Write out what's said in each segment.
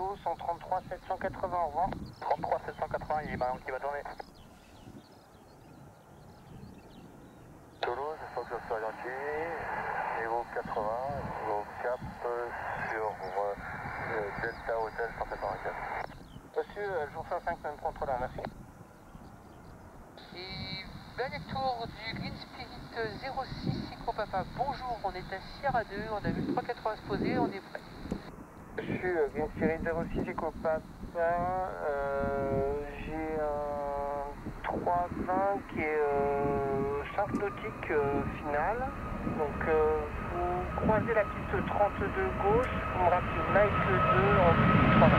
Bordeaux, 133 780, au revoir. 33 780, il y a Marion qui va tourner. Toulouse, il faut que je sois gentil. Niveau 80, niveau cap sur Delta Hotel 184. Monsieur, je vous fais un 5 même contrôleur, merci. Et ben les tours du Green Spirit 06, Cycro papa. Bonjour, on est à Sierra 2, on a vu le 380 se poser, on est prêt. Monsieur, Green Spirit 06, Cycro papa, j'ai un 320 qui est 5 nautiques finale. Donc vous croisez la piste 32 gauche, vous me rappelez Nike 2 en 3.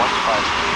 One spot.